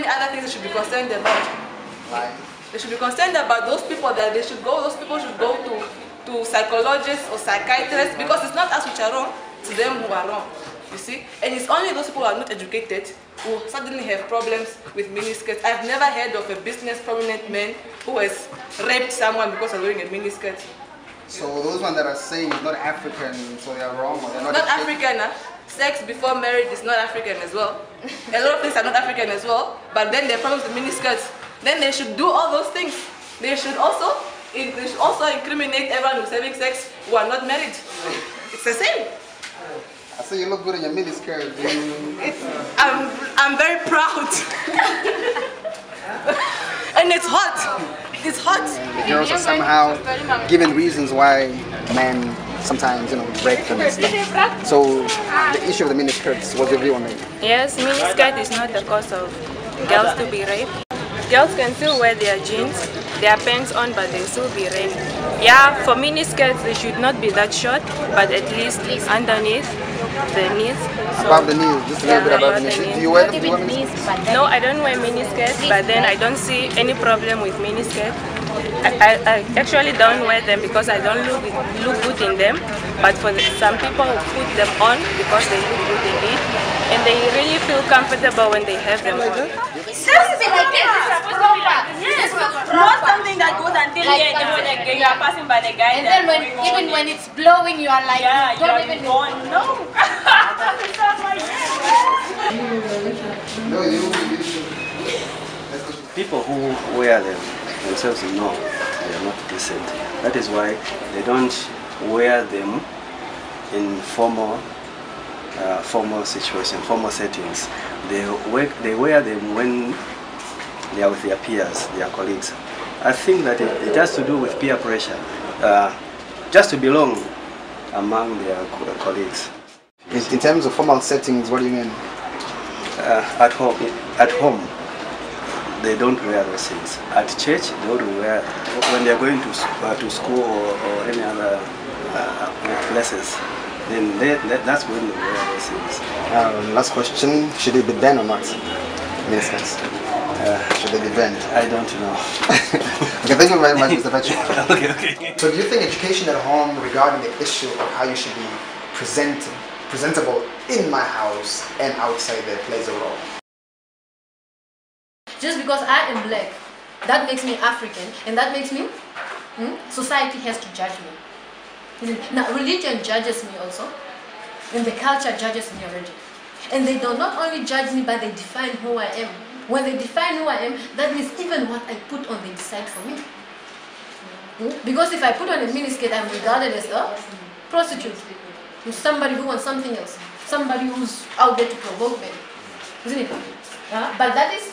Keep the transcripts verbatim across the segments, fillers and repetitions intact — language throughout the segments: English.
many other things they should be concerned about. Right. They should be concerned about those people that they should go, those people should go to, to psychologists or psychiatrists, because it's not us which are wrong, it's them who are wrong. You see? And it's only those people who are not educated who suddenly have problems with miniskirts. I've never heard of a business prominent man who has raped someone because of wearing a miniskirt. So those ones that are saying it's not African, so they are wrong, or they're not, not African, huh? Sex before marriage is not African as well. A lot of things are not African as well, but then they're problems with miniskirts. Then they should do all those things. They should also, they should also incriminate everyone who's having sex who are not married. It's the same. I so see you look good in your miniskirt. I'm, I'm very proud. And it's hot. It's hot. The girls are somehow given reasons why men sometimes, you know, rape them and stuff. So the issue of the miniskirts, what's your view on it? Yes, miniskirt is not the cause of girls to be raped. Girls can still wear their jeans, their pants on, but they still be raped. Yeah, for miniskirts, they should not be that short, but at least underneath. The knees. So above the knees, just a little yeah, bit above the knees. knees. Do you wear, do you wear miniskirts? No, I don't wear miniskirts, but then I don't see any problem with miniskirts. I, I, I actually don't wear them because I don't look look good in them. But for the, some people put them on because they look good in it, and they really feel comfortable when they have them on. It's supposed to be like this. It's supposed to be like this. Not something that goes until like here, and then when you are passing by the guy, and then when, even when it's blowing, you are like, yeah, you don't even know. No. People who wear them themselves know they are not decent. That is why they don't wear them in formal, uh, formal situation, formal settings. They wear, they wear them when they are with their peers, their colleagues. I think that it, it has to do with peer pressure, uh, just to belong among their colleagues. In, in terms of formal settings, what do you mean? Uh, at home, at home, they don't wear those things. At church, they don't wear when they are going to uh, to school or, or any other uh, places. Then they, they, that's when they wear those things. Um, last question: should it be banned or not? Miniskirts. Uh, should they be banned? I don't know. Okay, thank you very much, Mister Patrick. Okay, okay. So, do you think education at home regarding the issue of how you should be presented? presentable in my house and outside there plays a role. Just because I am black, that makes me African, and that makes me, hmm, society has to judge me. Now religion judges me also, and the culture judges me already. And they do not only judge me, but they define who I am. When they define who I am, that means even what I put on, they decide for me. Hmm? Because if I put on a miniskirt, I'm regarded as a prostitute. Somebody who wants something else, somebody who's out there to provoke me, isn't it? Yeah? But that is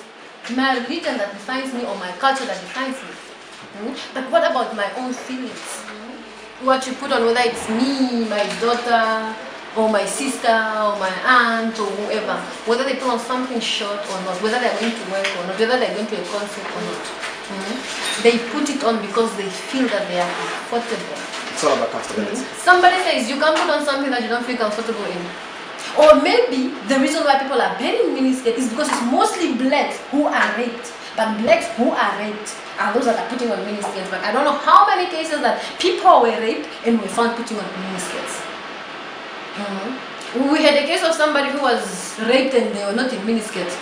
my religion that defines me, or my culture that defines me. Mm-hmm. But what about my own feelings? Mm-hmm. What you put on, whether it's me, my daughter, or my sister, or my aunt, or whoever, whether they put on something short or not, whether they're going to work or not, whether they're going to a concert or not, mm-hmm. They put it on because they feel that they are comfortable. It's all about comfortability. Mm-hmm. Somebody says you can't put on something that you don't feel comfortable in. Or maybe the reason why people are banning miniskirts is because it's mostly blacks who are raped. But blacks who are raped are those that are putting on miniskirts. But I don't know how many cases that people were raped and were found putting on miniskirts. Mm-hmm. We had a case of somebody who was raped and they were not in miniskirts.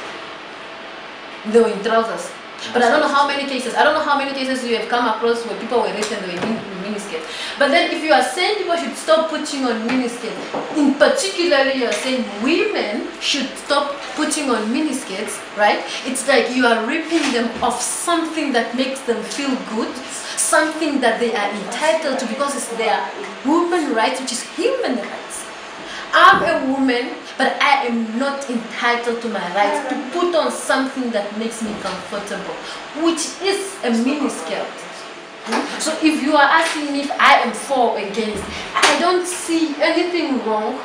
They were in trousers. But I don't know how many cases. I don't know how many cases you have come across where people were raped and they were in miniskirts. But then, if you are saying people should stop putting on miniskirts, in particularly you are saying women should stop putting on miniskirts, right? It's like you are ripping them of something that makes them feel good, something that they are entitled to because it's their woman rights, which is human rights. I'm a woman, but I am not entitled to my rights to put on something that makes me comfortable, which is a miniskirt. So if you are asking me if I am for or against, I don't see anything wrong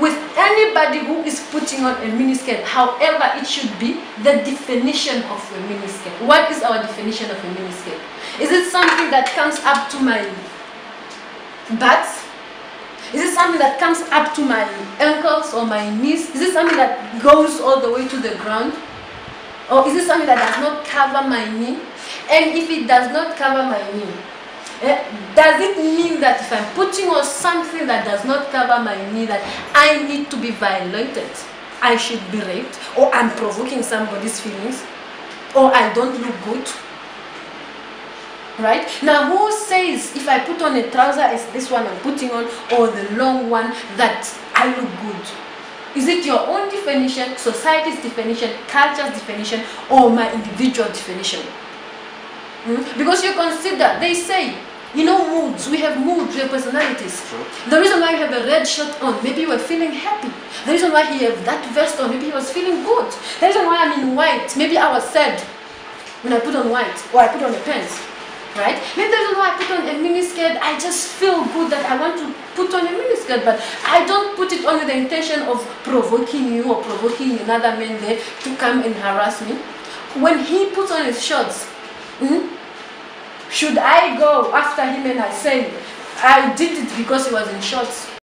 with anybody who is putting on a miniskirt. However, it should be the definition of a miniskirt. What is our definition of a miniskirt? Is it something that comes up to my butt? Is it something that comes up to my ankles or my knees? Is it something that goes all the way to the ground? Or is it something that does not cover my knee? And if it does not cover my knee, eh, does it mean that if I'm putting on something that does not cover my knee, that I need to be violated? I should be raped? Or I'm provoking somebody's feelings? Or I don't look good? Right? Now who says if I put on a trouser as this one I'm putting on, or the long one, that I look good? Is it your own definition, society's definition, culture's definition, or my individual definition? Mm? Because you consider, they say, you know, moods, we have moods, we have personalities. True. The reason why you have a red shirt on, maybe you were feeling happy. The reason why he had that vest on, maybe he was feeling good. The reason why I'm in white, maybe I was sad when I put on white, or I put on a pants. Right? Maybe the reason why I put on a miniskirt, I just feel good that I want to put on a miniskirt, but I don't put it on with the intention of provoking you or provoking another man there to come and harass me. When he puts on his shorts, hmm, should I go after him and I say, I did it because he was in shorts?